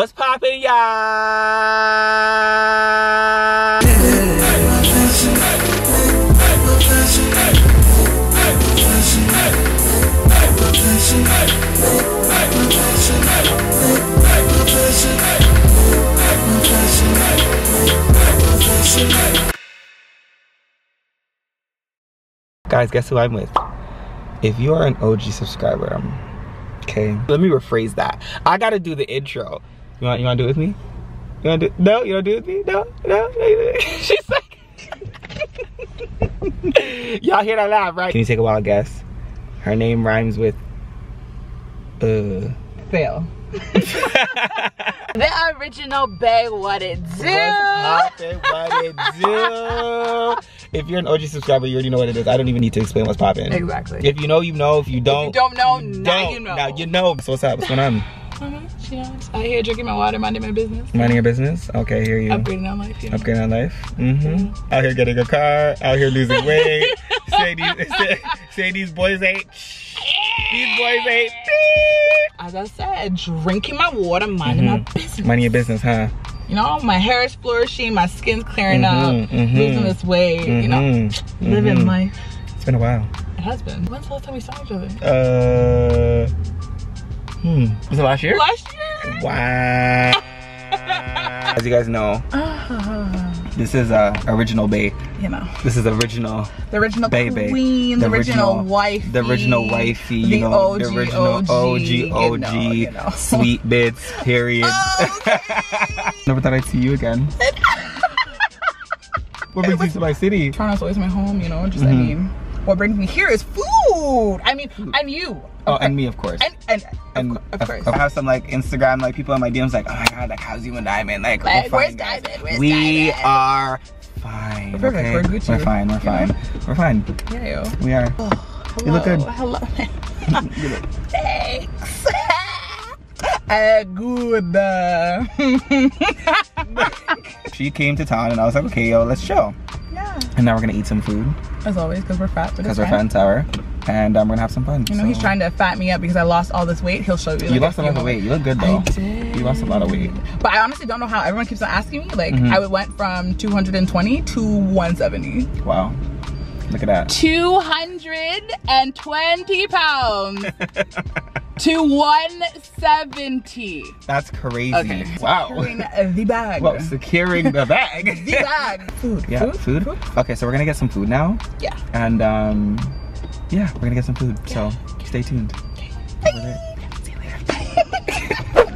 What's poppin', y'all? Guys, guess who I'm with? If you are an OG subscriber, okay. Let me rephrase that. I gotta do the intro. You wanna do it with me? You wanna do? No, you don't do it with me. No. She's like, y'all hear that laugh, right? Can you take a wild guess? Her name rhymes with fail. The original bae, what it do? What's poppin', what it do? If you're an OG subscriber, you already know what it is. I don't even need to explain what's poppin'. Exactly. If you know, you know. If you don't, now you know. Now you know. So what's up? What's going on? You know, I hear drinking my water, minding my business. Minding your business? Okay, here you. Upgrading on life. You know. Upgrading on life. Mm-hmm. Out here getting a car. Out here losing weight. say these boys ain't. These boys ain't. As I said, drinking my water, minding my business. Minding your business, huh? You know, my hair is flourishing, my skin's clearing up, losing this weight, you know, living life. It's been a while. It has been. When's the last time we saw each other? Was it last year? Last year. Wow. As you guys know, this is original bae. You know. This is original. The original bae queen. The original wife. The original wifey. You know. The original OG. You know. Sweet bits. Period. Okay. Never thought I'd see you again. What brings you to my city? Toronto's always my home. You know. Just I mean. What brings me here is food. I mean, and you. Oh, and me, of course. And of course. I have some like Instagram like people in my DMs like, oh my god, like how's you and Diamond? Like, we're fine, guys. We are fine. We're perfect. Okay? We're Gucci. We're fine. We're fine. Yeah, yo. We are. Oh, hello. You look good. Hello. You look. Thanks. Good. She came to town and I was like, okay, yo, let's chill. Yeah. And now we're gonna eat some food. As always, because we're fat. Because we're fat and sour. And we're gonna have some fun. You know, so. He's trying to fat me up because I lost all this weight. He'll show you. Like, you lost a lot of weight. You look good though. I did. You lost a lot of weight. But I honestly don't know how everyone keeps on asking me. Like, I went from 220 to 170. Wow. Look at that. 220 pounds to 170. That's crazy. Okay. Wow. Securing the bag. Well, securing the bag. The bag. Food. Yeah. Food. Okay, so we're gonna get some food now. Yeah. And yeah, we're gonna get some food, so stay tuned. Okay. See you later.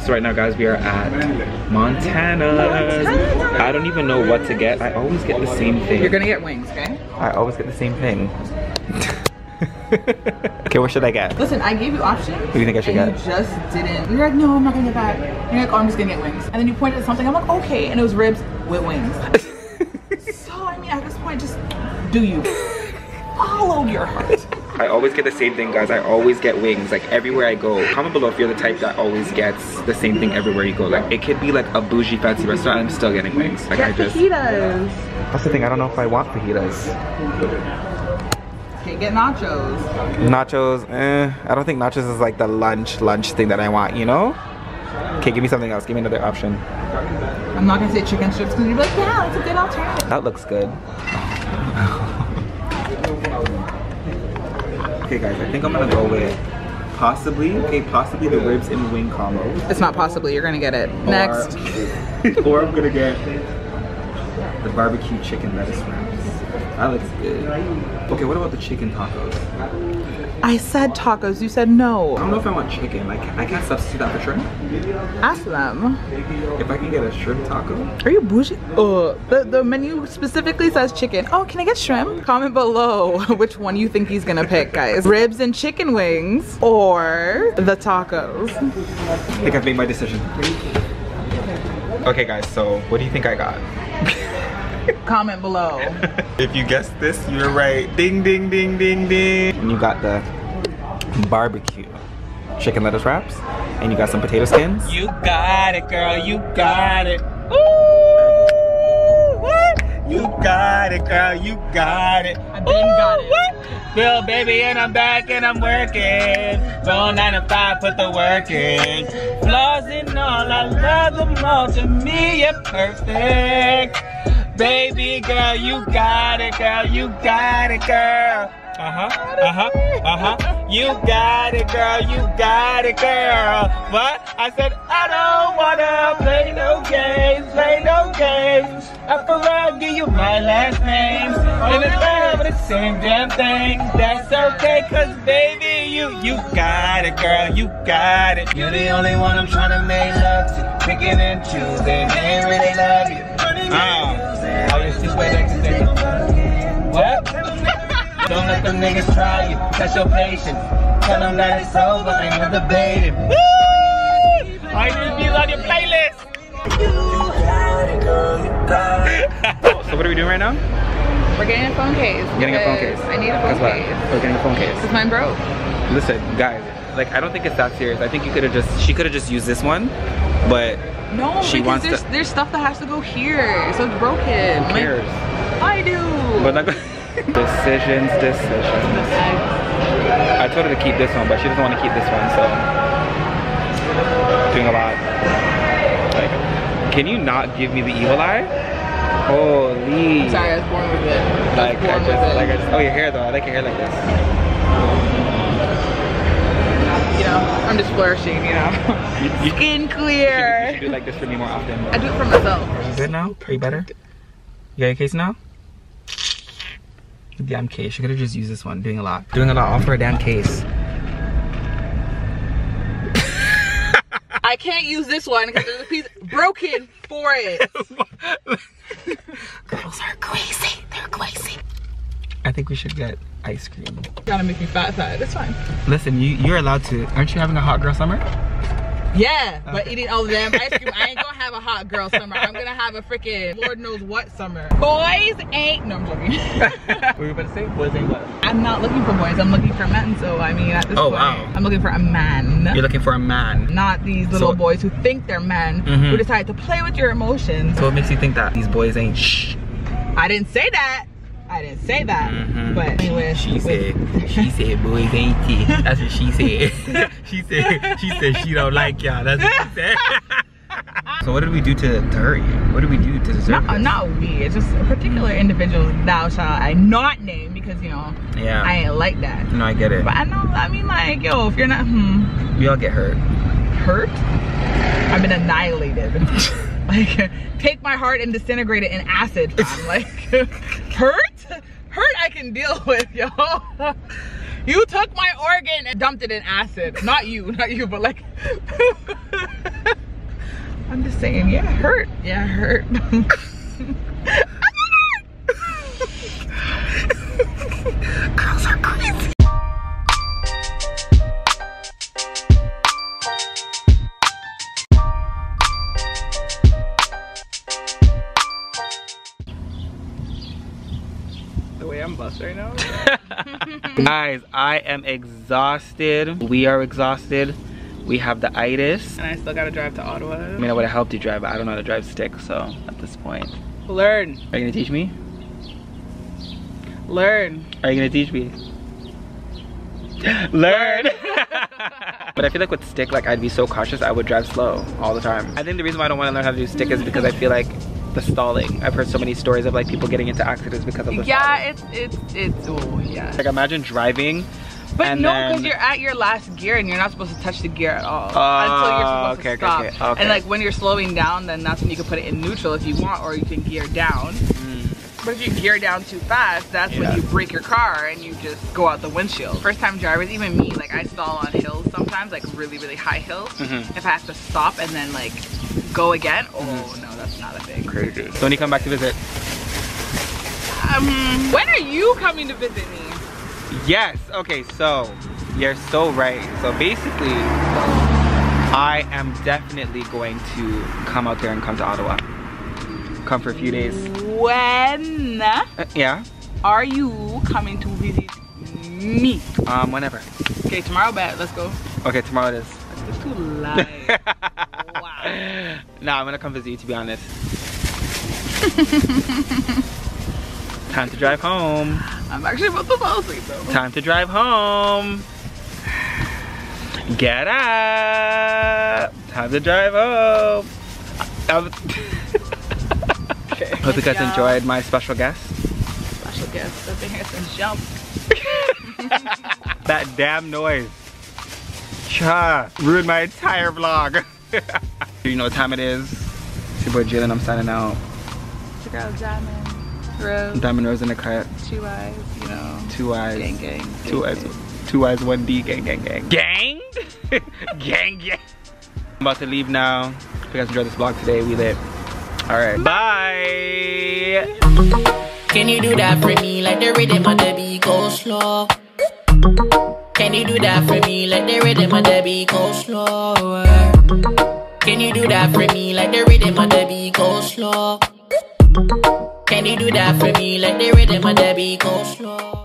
So right now, guys, we are at Montana's. I don't even know what to get. I always get the same thing. You're gonna get wings, okay? I always get the same thing. Okay, what should I get? Listen, I gave you options. What do you think I should get? You just didn't. You're like, no, I'm not gonna get that. You're like, oh, I'm just gonna get wings. And then you pointed at something, I'm like, okay. And it was ribs with wings. So, I mean, at this point, just do you. Follow your heart. I always get the same thing, guys. I always get wings, like everywhere I go. Comment below if you're the type that always gets the same thing everywhere you go. Like it could be like a bougie fancy restaurant, I'm still getting wings. Like I just fajitas. Yeah. That's the thing. I don't know if I want fajitas. Okay, get nachos. Nachos. I don't think nachos is like the lunch thing that I want. You know? Okay, give me something else. Give me another option. I'm not gonna say chicken strips because you're like, yeah, it's a good alternative. That looks good. Okay guys, I think I'm gonna go with possibly the ribs and wing combo. It's not possibly, you're gonna get it. Or, next. Or I'm gonna get the barbecue chicken lettuce wraps. That looks good. Okay, what about the chicken tacos? I said tacos, you said no. I don't know if I want chicken, like I can't substitute that for shrimp. Ask them. If I can get a shrimp taco. Are you bougie? The menu specifically says chicken. Oh, can I get shrimp? Comment below which one you think he's gonna pick, guys. Ribs and chicken wings or the tacos. I think I've made my decision. Okay guys, so what do you think I got? Comment below. If you guessed this, you're right. Ding, ding, ding, ding, ding. And you got the barbecue chicken lettuce wraps, and you got some potato skins. You got it, girl. You got it. Ooh, what? You got it, girl, you got it. I've been got it. What? Bill, baby, and I'm back and I'm working. Roll 9 to 5, put the work in. Flaws and all, I love them all. To me, you're perfect. Baby, girl, you got it, girl, you got it, girl. You got it, girl, you got it, girl. What? I said, I don't wanna play no games, play no games. After I give you my last name, and it's all the same damn thing. That's okay, cause baby, you got it, girl, you got it. You're the only one I'm tryna make love to. Picking and choosing, they really love you. Oh, you're just way back to say. What? Don't let them niggas try you, test your patience. Tell them that it's over, ain't no debating. Woo! I just be on your playlist. So what are we doing right now? We're getting a phone case. Getting a phone case. I need a phone case. We're getting a phone case. Because mine broke. Listen, guys, like I don't think it's that serious. I think you could have just, she could have just used this one, but no, she wants to. No, because there's stuff that has to go here, so it's broken. Who cares? Like, I do. But like. Decisions. I told her to keep this one, but she doesn't want to keep this one, so. Doing a lot. Like, can you not give me the evil eye? Holy. I'm sorry, I was born with it. Like, I just, oh, your hair though, I like your hair like this. You know, I'm just flourishing, you know. Skin clear. You should do like this for me more often. I do it for myself. Is it now? Are you better? You got your case now? Damn case. She could have just used this one. Doing a lot off for a damn case. I can't use this one because there's a piece broken for it. Girls are crazy. They're crazy. I think we should get ice cream. Gotta make me fat side. It's fine. Listen, you're allowed to. Aren't you having a hot girl summer? Yeah, okay. But eating all the damn ice cream, I ain't gonna have a hot girl summer. I'm gonna have a freaking Lord knows what summer. Boys ain't. No, I'm joking. What were you about to say? Boys ain't what? I'm not looking for boys. I'm looking for men. So I mean, at this point, wow. I'm looking for a man. You're looking for a man, not these little boys who think they're men who decide to play with your emotions. So what makes you think that these boys ain't? Shh. I didn't say that. I didn't say that, but anyway. She said, boys ain't it. That's what she said. She said she don't like y'all. That's what she said. So what did we do to hurry? What did we do to deserve this? Not we. It's just a particular individual. Thou shall I not name because, you know, yeah. I ain't like that. No, I get it. But I know. I mean, like, yo, if you're not, we all get hurt. Hurt? I've been annihilated. Like, take my heart and disintegrate it in acid. Like, hurt I can deal with, yo. You took my organ and dumped it in acid. Not you, but like, I'm just saying, yeah, hurt. Girls are crazy. Right now. Guys, I am exhausted. We are exhausted. We have the itis. And I still gotta drive to Ottawa. I mean, I would have helped you drive, but I don't know how to drive stick, so at this point. Learn. Are you gonna teach me? Learn. Are you gonna teach me? Learn. But I feel like with stick, like I'd be so cautious, I would drive slow all the time. I think the reason why I don't wanna learn how to do stick is because I feel like the stalling. I've heard so many stories of like people getting into accidents because of the stalling. Yeah, it's oh yeah. Like imagine driving. But and no, because you're at your last gear and you're not supposed to touch the gear at all until you're supposed to stop. Okay. And like when you're slowing down, then that's when you can put it in neutral if you want, or you can gear down. But if you gear down too fast, that's when you break your car and you just go out the windshield. First time drivers, even me, like I stall on hills sometimes, like really, really high hills. If I have to stop and then like go again, no, that's not a thing. Crazy. So when you come back to visit? When are you coming to visit me? Yes, okay, so you're so right. So basically, I am definitely going to come out there and come to Ottawa. Come for a few days. When are you coming to visit me? Whenever. Okay, tomorrow, bet. Let's go. Okay, tomorrow it is. It's too light. Wow. Nah, I'm gonna come visit you, to be honest. Time to drive home. I'm actually about to fall asleep though. Time to drive home. Get up. Time to drive home. Okay. Hope you guys enjoyed my special guest. Special guest. I've been here since jump. That damn noise. Cha. Ruined my entire vlog. You know what time it is. It's your boy Jalen. I'm signing out. It's your girl Diamond Rose. Diamond Rose in the cut. Two eyes, you know. Two eyes. Gang gang. Two eyes. Two eyes, one D. Gang gang gang. Ganged? Gang gang. I'm about to leave now. Hope you guys enjoyed this vlog today. We lit. Alright. Bye. Can you do that for me? Like the rhythm of the beat go slow. Can you do that for me? Like the rhythm of the beat go slower. Can you do that for me? Like the rhythm of the beat go slow. Can you do that for me? Like the rhythm of the beat go slow.